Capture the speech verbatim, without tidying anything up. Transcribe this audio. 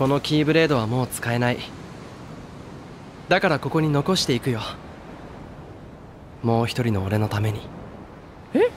このキーブレードはもう使えない。だからここに残していくよ、もう一人の俺のために。えっ？